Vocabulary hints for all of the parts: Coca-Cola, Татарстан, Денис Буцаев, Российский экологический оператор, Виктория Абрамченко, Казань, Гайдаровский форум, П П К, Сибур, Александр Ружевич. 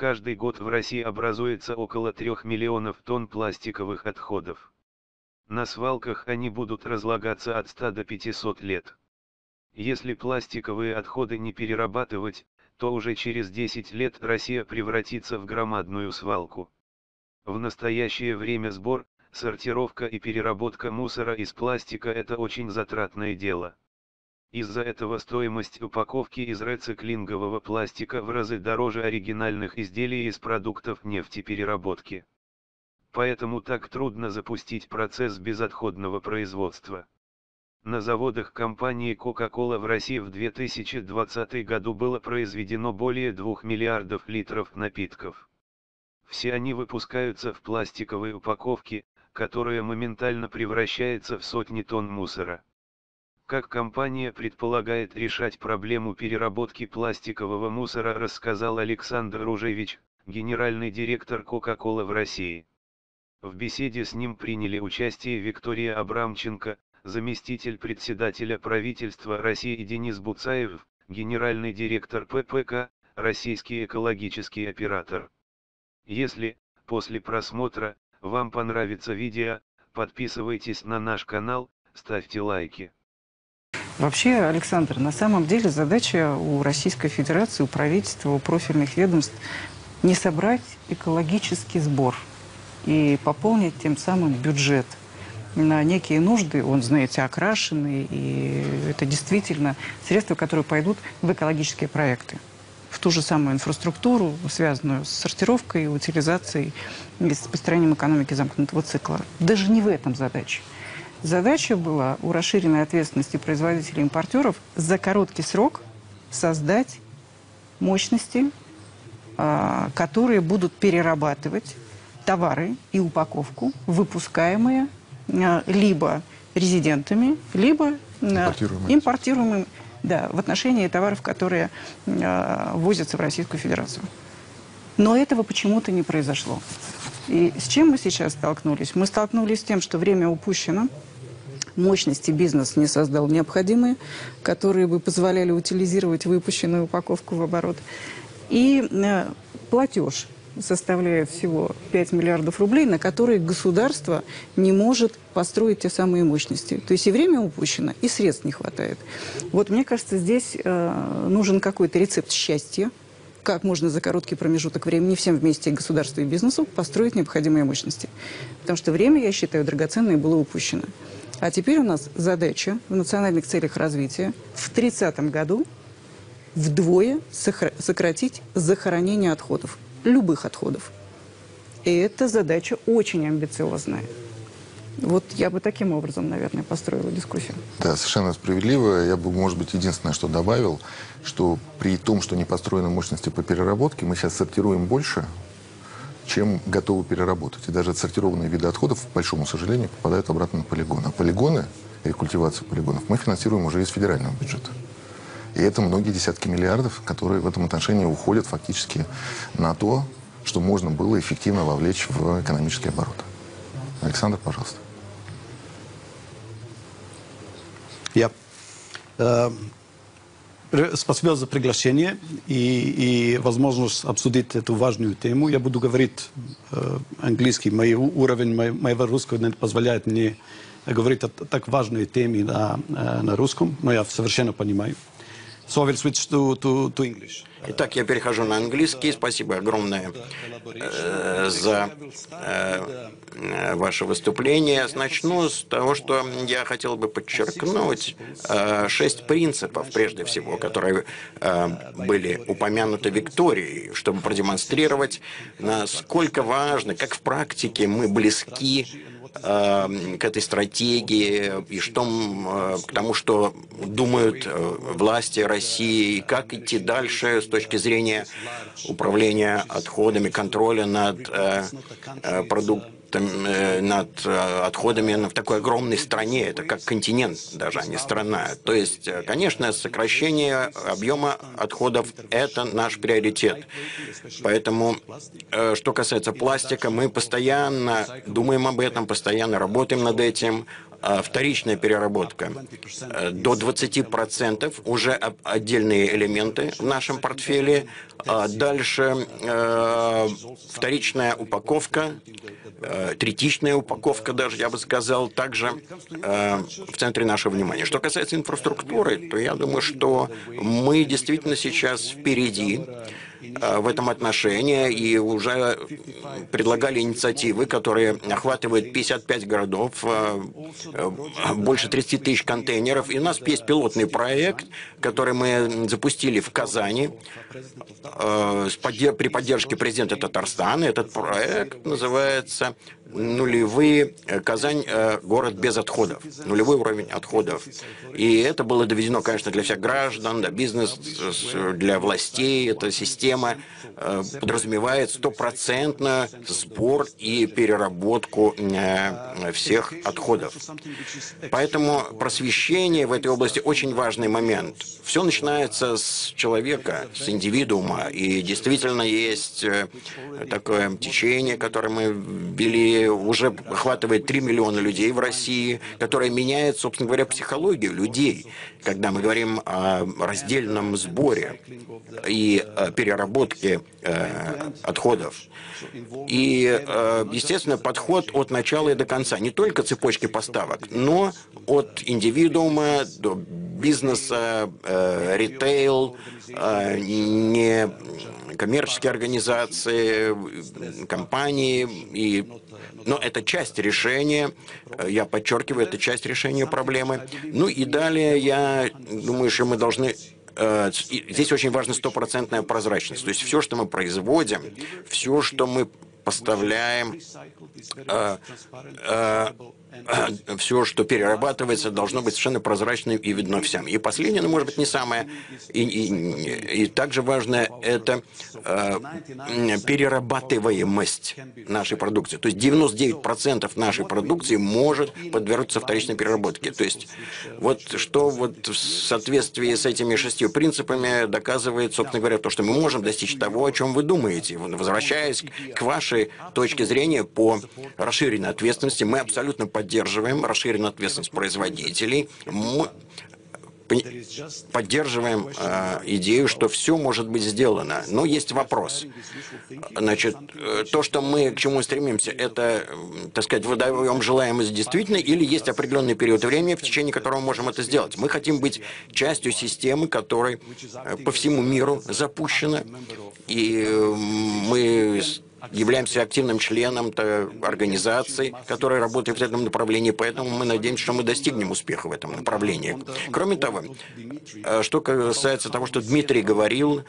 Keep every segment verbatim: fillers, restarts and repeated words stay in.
каждый год в России образуется около трёх миллионов тонн пластиковых отходов. На свалках они будут разлагаться от ста до пятисот лет. Если пластиковые отходы не перерабатывать, то уже через десять лет Россия превратится в громадную свалку. В настоящее время сбор, сортировка и переработка мусора из пластика – это очень затратное дело. Из-за этого стоимость упаковки из рециклингового пластика в разы дороже оригинальных изделий из продуктов нефтепереработки. Поэтому так трудно запустить процесс безотходного производства. На заводах компании Coca-Cola в России в две тысячи двадцатом году было произведено более двух миллиардов литров напитков. Все они выпускаются в пластиковой упаковке, которая моментально превращается в сотни тонн мусора. Как компания предполагает решать проблему переработки пластикового мусора, рассказал Александр Ружевич, генеральный директор Coca-Cola в России. В беседе с ним приняли участие Виктория Абрамченко, заместитель председателя правительства России, и Денис Буцаев, генеральный директор П П К, российский экологический оператор. Если, после просмотра, вам понравится видео, подписывайтесь на наш канал, ставьте лайки. Вообще, Александр, на самом деле задача у Российской Федерации, у правительства, у профильных ведомств не собрать экологический сбор и пополнить тем самым бюджет на некие нужды, он, знаете, окрашенный, и это действительно средства, которые пойдут в экологические проекты, в ту же самую инфраструктуру, связанную с сортировкой, утилизацией и с построением экономики замкнутого цикла. Даже не в этом задача. Задача была у расширенной ответственности производителей и импортеров за короткий срок создать мощности, которые будут перерабатывать товары и упаковку, выпускаемые либо резидентами, либо импортируемыми, импортируемыми да, в отношении товаров, которые ввозятся в Российскую Федерацию. Но этого почему-то не произошло. И с чем мы сейчас столкнулись? Мы столкнулись с тем, что время упущено, мощности бизнес не создал необходимые, которые бы позволяли утилизировать выпущенную упаковку в оборот. И э, платеж составляет всего пять миллиардов рублей, на которые государство не может построить те самые мощности. То есть и время упущено, и средств не хватает. Вот мне кажется, здесь э, нужен какой-то рецепт счастья, как можно за короткий промежуток времени всем вместе, и государству, и бизнесу, построить необходимые мощности. Потому что время, я считаю, драгоценное было упущено. А теперь у нас задача в национальных целях развития в тридцатом году вдвое сократить захоронение отходов, любых отходов. И эта задача очень амбициозная. Вот я бы таким образом, наверное, построила дискуссию. Да, совершенно справедливо. Я бы, может быть, единственное, что добавил, что при том, что не построены мощности по переработке, мы сейчас сортируем больше, чем готовы переработать. И даже отсортированные виды отходов, к большому сожалению, попадают обратно на полигон. А полигоны, рекультивацию полигонов, мы финансируем уже из федерального бюджета. И это многие десятки миллиардов, которые в этом отношении уходят фактически на то, что можно было эффективно вовлечь в экономический оборот. Александр, пожалуйста. Я э, спасибо за приглашение и, и возможность обсудить эту важную тему. Я буду говорить э, английский. Мой уровень моего, моего русского не позволяет мне говорить о так важной теме на, на русском, но я совершенно понимаю. So I will switch to, to, to English. Итак, я перехожу на английский. Спасибо огромное э, за э, ваше выступление. Начну с того, что я хотел бы подчеркнуть э, шесть принципов, прежде всего, которые э, были упомянуты Викторией, чтобы продемонстрировать, насколько важно, как в практике мы близки к этой стратегии и что, к тому, что думают власти России, и как идти дальше с точки зрения управления отходами, контроля над продуктами, над отходами в такой огромной стране, это как континент даже, а не страна. То есть, конечно, сокращение объема отходов – это наш приоритет. Поэтому, что касается пластика, мы постоянно думаем об этом, постоянно работаем над этим. Вторичная переработка до двадцати процентов, уже отдельные элементы в нашем портфеле. Дальше вторичная упаковка, третичная упаковка даже, я бы сказал, также в центре нашего внимания. Что касается инфраструктуры, то я думаю, что мы действительно сейчас впереди в этом отношении и уже предлагали инициативы, которые охватывают пятьдесят пять городов, больше тридцати тысяч контейнеров. И у нас есть пилотный проект, который мы запустили в Казани при поддержке президента Татарстана. Этот проект называется «Нулевые Казань, город без отходов», нулевой уровень отходов. И это было доведено, конечно, для всех граждан, для бизнеса, для властей. Эта система подразумевает стопроцентно сбор и переработку всех отходов. Поэтому просвещение в этой области очень важный момент. Все начинается с человека, с индивидуума. И действительно есть такое течение, которое мы ввели, уже охватывает три миллиона людей в России, которые меняют, собственно говоря, психологию людей, когда мы говорим о раздельном сборе и переработке э, отходов. И, э, естественно, подход от начала и до конца, не только цепочки поставок, но от индивидуума до бизнеса, э, ритейл, э, некоммерческие организации, компании и... Но это часть решения, я подчеркиваю, это часть решения проблемы. Ну и далее, я думаю, что мы должны... Здесь очень важна стопроцентная прозрачность. То есть все, что мы производим, все, что мы поставляем, все, что перерабатывается, должно быть совершенно прозрачным и видно всем. И последнее, но, может быть, не самое, и, и, и также важное, это перерабатываемость нашей продукции. То есть девяносто девять процентов нашей продукции может подвергнуться вторичной переработке. То есть вот что вот в соответствии с этими шестью принципами доказывает, собственно говоря, то, что мы можем достичь того, о чем вы думаете. Возвращаясь к вашей точке зрения по расширенной ответственности, мы абсолютно поддерживаем Поддерживаем расширенную ответственность производителей, мы поддерживаем э, идею, что все может быть сделано. Но есть вопрос. Значит, то, что мы к чему стремимся, это, так сказать, выдаем желаемость действительно, или есть определенный период времени, в течение которого мы можем это сделать. Мы хотим быть частью системы, которая по всему миру запущена, и мы... являемся активным членом организации, которая работает в этом направлении, поэтому мы надеемся, что мы достигнем успеха в этом направлении. Кроме того, что касается того, что Дмитрий говорил,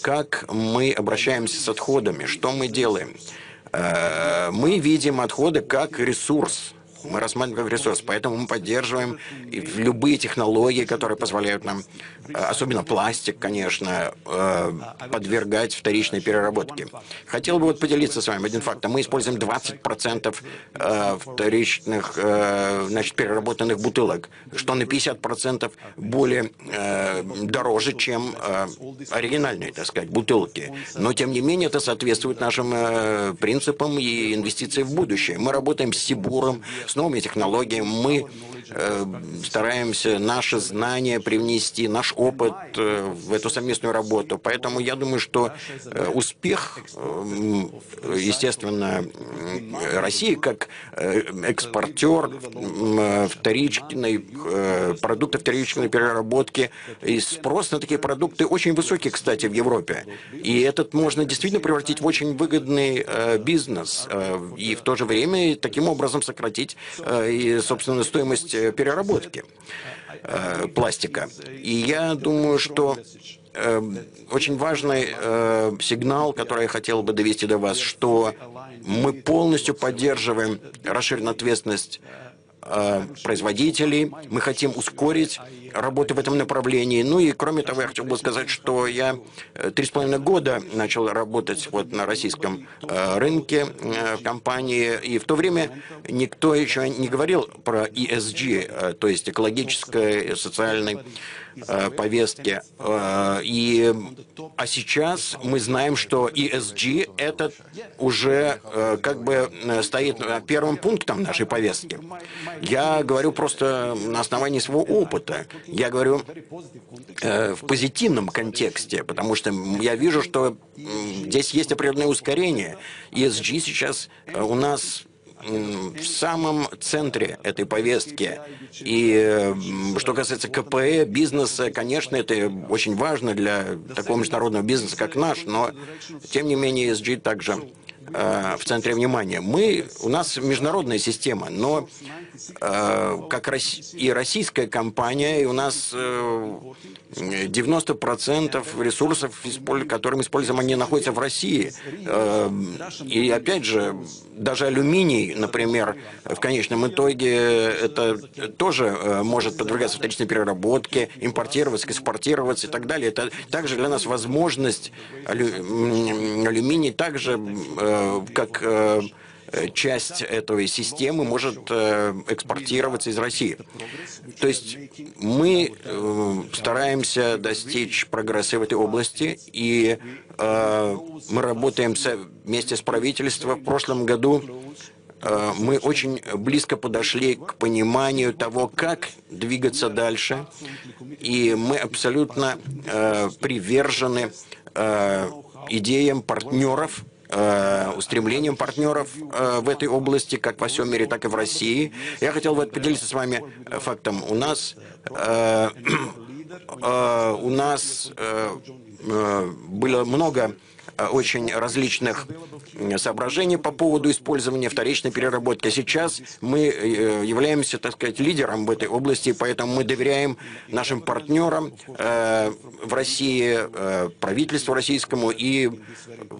как мы обращаемся с отходами, что мы делаем. Мы видим отходы как ресурс. Мы рассматриваем как ресурс, поэтому мы поддерживаем любые технологии, которые позволяют нам, особенно пластик, конечно, подвергать вторичной переработке. Хотел бы вот поделиться с вами один фактом. Мы используем двадцать процентов вторичных, значит, переработанных бутылок, что на пятьдесят процентов более дороже, чем оригинальные, так сказать, бутылки. Но, тем не менее, это соответствует нашим принципам и инвестициям в будущее. Мы работаем с Сибуром, с новыми технологиями, мы э, стараемся наши знания привнести, наш опыт э, в эту совместную работу. Поэтому я думаю, что э, успех, э, естественно, России как э, экспортер э, вторичной, э, продуктов вторичной переработки, и спрос на такие продукты очень высокий, кстати, в Европе. И этот можно действительно превратить в очень выгодный э, бизнес. Э, и в то же время таким образом сократить и, собственно, стоимость переработки э, пластика. И я думаю, что э, очень важный э, сигнал, который я хотел бы довести до вас, что мы полностью поддерживаем расширенную ответственность э, производителей, мы хотим ускорить работу в этом направлении. Ну и, кроме того, я хотел бы сказать, что я три с половиной года начал работать вот на российском э, рынке э, в компании, и в то время никто еще не говорил про и эс джи, э, то есть экологическое, социальный повестке. И, а сейчас мы знаем, что и эс джи это уже как бы стоит первым пунктом нашей повестки. Я говорю просто на основании своего опыта. Я говорю в позитивном контексте, потому что я вижу, что здесь есть определенное ускорение. и эс джи сейчас у нас в самом центре этой повестки. И что касается ка пэ э, бизнеса, конечно, это очень важно для такого международного бизнеса, как наш, но, тем не менее, и эс джи также э, в центре внимания. Мы, у нас международная система, но э, как и российская компания, и у нас э, девяносто процентов ресурсов, которые мы используем, они находятся в России. Э, и, опять же, даже алюминий, например, в конечном итоге это тоже может подвергаться вторичной переработке, импортироваться, экспортироваться и так далее. Это также для нас возможность алю... алюминий, также как часть этой системы, может экспортироваться из России. То есть мы стараемся достичь прогресса в этой области, и мы работаем вместе с правительством. В прошлом году мы очень близко подошли к пониманию того, как двигаться дальше, и мы абсолютно привержены идеям партнеров, устремлением партнеров в этой области, как во всем мире, так и в России. Я хотел бы поделиться с вами фактом. У нас, у нас было много очень различных соображений по поводу использования вторичной переработки. Сейчас мы являемся, так сказать, лидером в этой области, поэтому мы доверяем нашим партнерам в России, правительству российскому и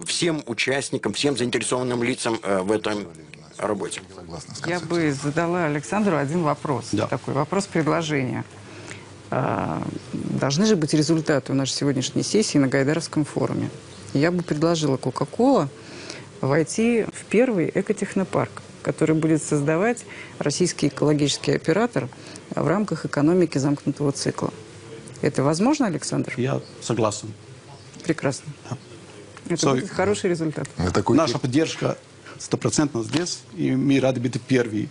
всем участникам, всем заинтересованным лицам в этом работе. Я бы задала Александру один вопрос, да. Такой вопрос-предложение. Должны же быть результаты у нашей сегодняшней сессии на Гайдаровском форуме. Я бы предложила Coca-Cola войти в первый экотехнопарк, который будет создавать российский экологический оператор в рамках экономики замкнутого цикла. Это возможно, Александр? Я согласен. Прекрасно. Да. Это so, будет хороший результат. Наша поддержка стопроцентно здесь, и мы рады быть первыми.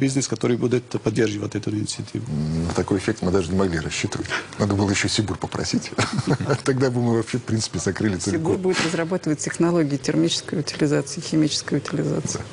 Бизнес, который будет поддерживать эту инициативу. На такой эффект мы даже не могли рассчитывать. Надо было еще Сибур попросить. Тогда бы мы вообще, в принципе, закрыли целиком. Сибур будет разрабатывать технологии термической утилизации, химической утилизации.